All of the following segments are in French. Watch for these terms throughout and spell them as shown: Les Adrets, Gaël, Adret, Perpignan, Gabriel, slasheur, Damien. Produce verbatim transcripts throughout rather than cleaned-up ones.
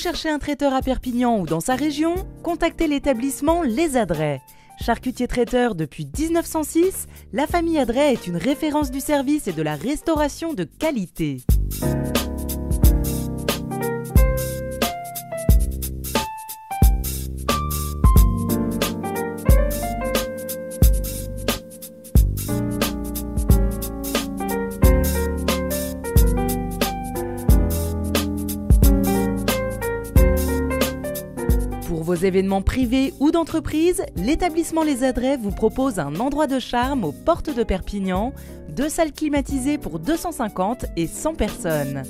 cherchez un traiteur à Perpignan ou dans sa région, contactez l'établissement Les Adrets. Charcutier traiteur depuis mille neuf cent six, la famille Adret est une référence du service et de la restauration de qualité. Pour vos événements privés ou d'entreprise, l'établissement Les Adrets vous propose un endroit de charme aux portes de Perpignan, deux salles climatisées pour deux cent cinquante et cent personnes.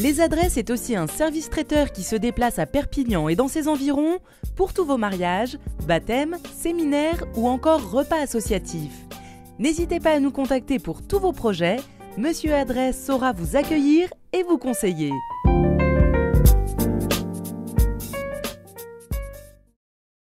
Les Adrets est aussi un service traiteur qui se déplace à Perpignan et dans ses environs pour tous vos mariages, baptêmes, séminaires ou encore repas associatifs. N'hésitez pas à nous contacter pour tous vos projets, Monsieur Adret saura vous accueillir et vous conseiller.